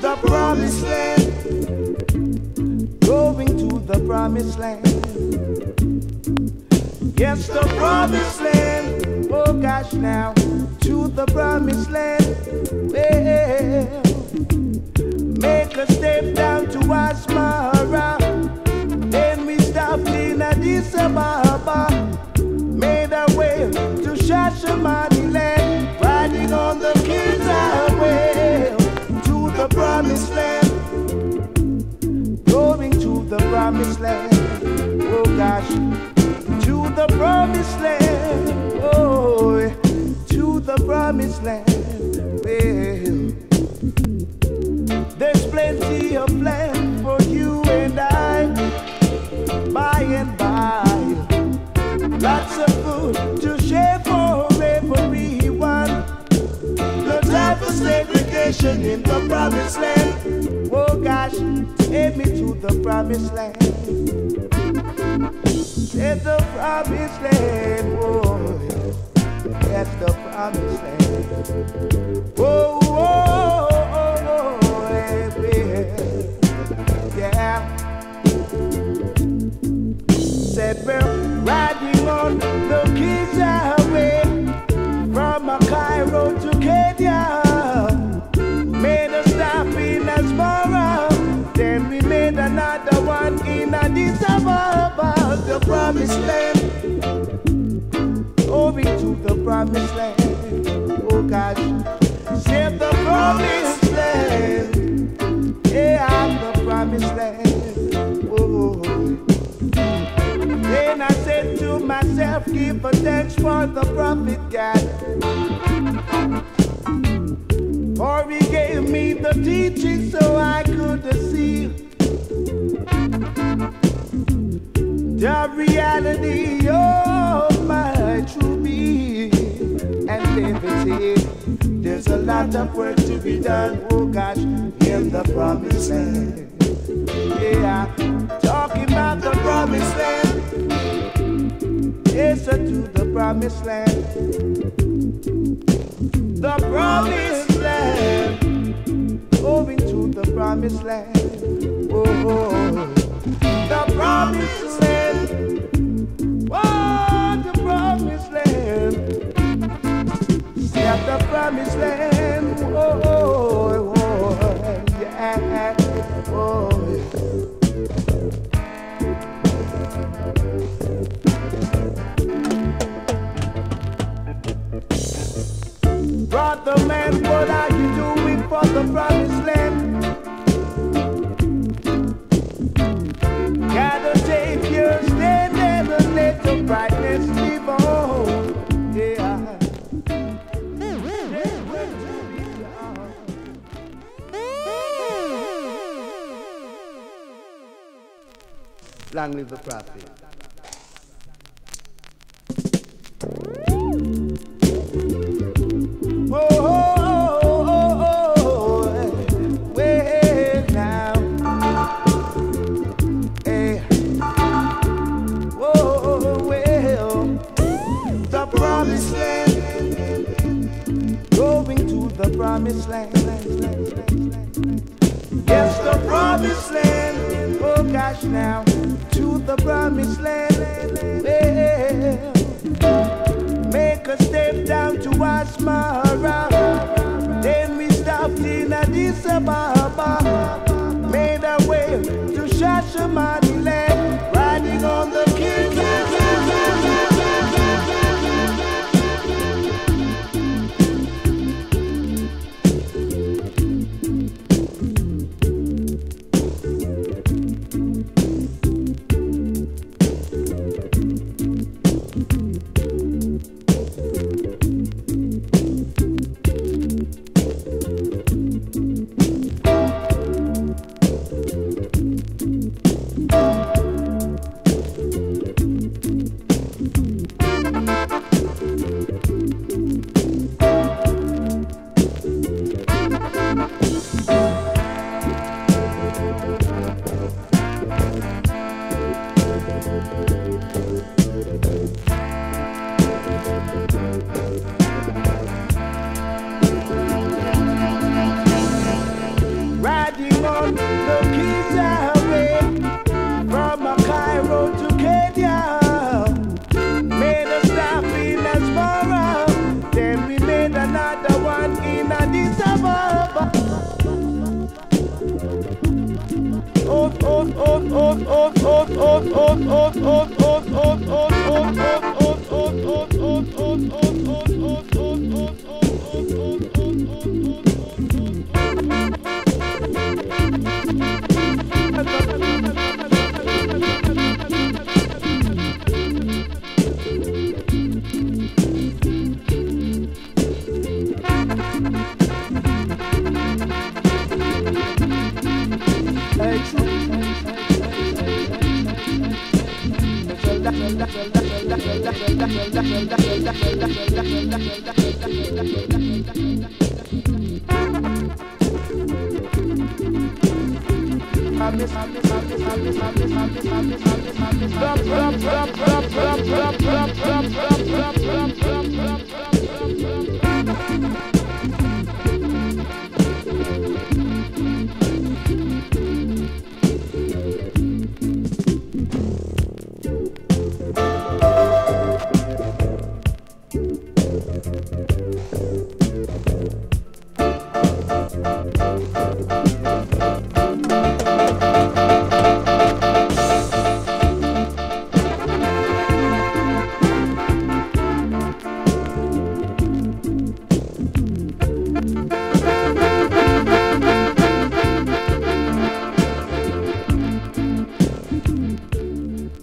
the promised land, going to the promised land. Yes, the promised land, oh gosh now, to the promised land. Well, make a step down to Asmara, then we stopped in Addis Ababa, made our way to Shashamane land, riding on the king's highway to the promised land, going to the promised land. Oh gosh. To the promised land, oh, to the promised land. Well, there's plenty of land for you and I, by and by. Lots of food to share for everyone. No time for segregation in the promised land. Oh gosh, take me to the promised land. That's the promised land, oh, that's the promised land. Oh, oh, oh, oh, yeah, yeah. Said we're riding on the king's highway from Cairo to Kenya. Made a stop in Asmara, then we made another one in Addis Ababa. The promised land, going to the promised land. Oh gosh, save the promised land. Yeah, the promised land. Oh, then I said to myself, give a thanks for the prophet God, for he gave me the teaching so I could see the reality of my true being and liberty. There's a lot of work to be done, oh gosh, in the promised land. Yeah, talking about the promised land. Yes, to the promised land. The promised land, going to the promised land. Oh, oh, oh. The promised land, oh, the promised land, yeah, the promised land, oh, oh, oh, yeah, oh, yeah. Brother man, what are you doing for the promised land? Long live the prophet. Oh, oh, oh, oh, oh, well now. Hey. Oh, well, the promised land, going to the promised land. Yes, the promised land, oh gosh now. To the promised land, well, make a step down to Asmara, then we stopped in Addis Ababa, made our way to Shashamane land, riding on the king's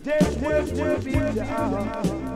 There will be the hour.